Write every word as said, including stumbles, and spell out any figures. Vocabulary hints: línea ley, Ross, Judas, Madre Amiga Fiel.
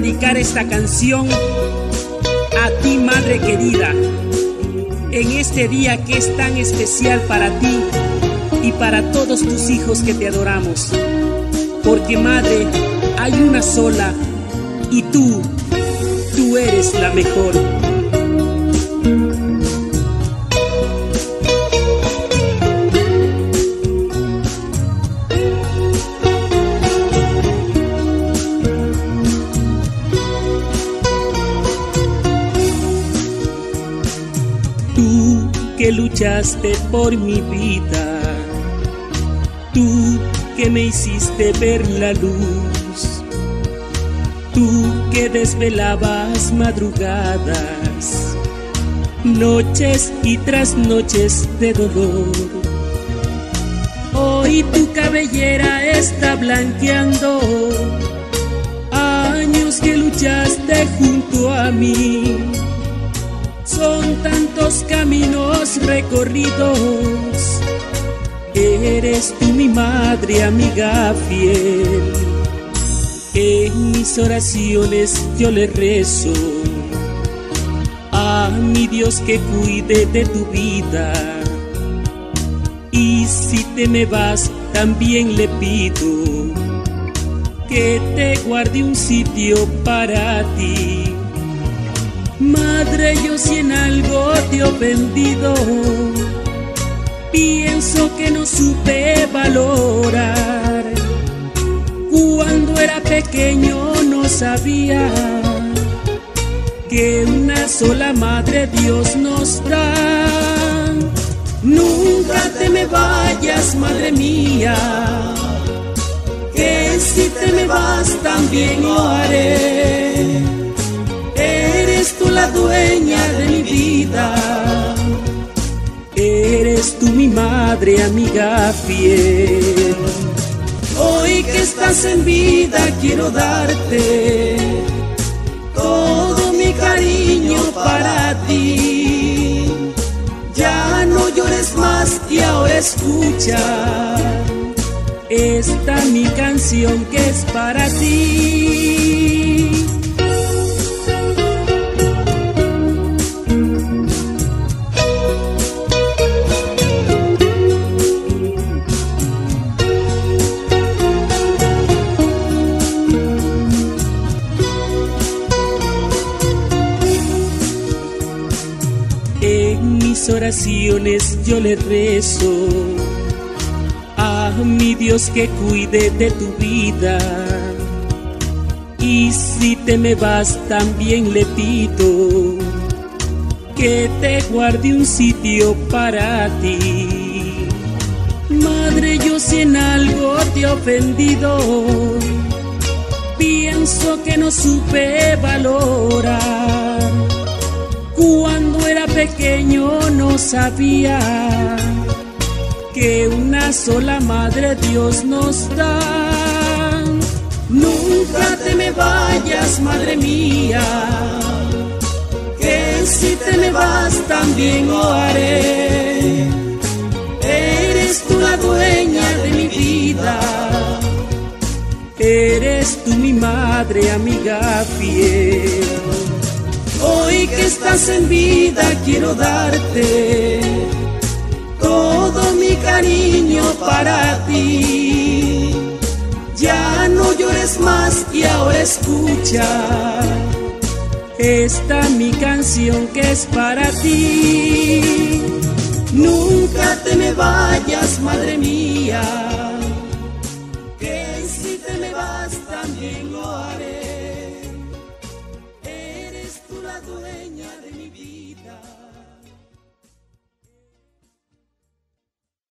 dedicar esta canción a ti, madre querida, en este día que es tan especial para ti y para todos tus hijos que te adoramos. Porque, madre, hay una sola y tú, tú eres la mejor. Que luchaste por mi vida, tú que me hiciste ver la luz, tú que desvelabas madrugadas, noches y tras noches de dolor. Hoy tu cabellera está blanqueando años que luchaste junto a mí. Son tantos caminos recorridos, eres tú mi madre amiga fiel. En mis oraciones yo le rezo a mi Dios que cuide de tu vida. Y si te me vas también le pido que te guarde un sitio para ti. Madre, yo si en algo te he ofendido, pienso que no supe valorar. Cuando era pequeño no sabía que una sola madre Dios nos da. Nunca te me vayas, madre mía, que si te me vas también lo haré. Eres tú la dueña de mi vida, eres tú mi madre amiga fiel. Hoy que estás en vida quiero darte todo mi cariño para ti. Ya no llores más y ahora escucha esta mi canción que es para ti. Oraciones yo le rezo a mi Dios que cuide de tu vida. Y si te me vas también le pido que te guarde un sitio para ti. Madre, yo si en algo te he ofendido, pienso que no supe valorar. Cuando era pequeño no sabía que una sola madre Dios nos da. Nunca te me vayas, madre mía, que si te me vas también lo haré. Eres tú la dueña de mi vida, eres tú mi madre amiga fiel. Hoy que estás en vida quiero darte todo mi cariño para ti. Ya no llores más y ahora escucha esta mi canción que es para ti. Nunca te me vayas, madre mía, que si te me vas también lo haré.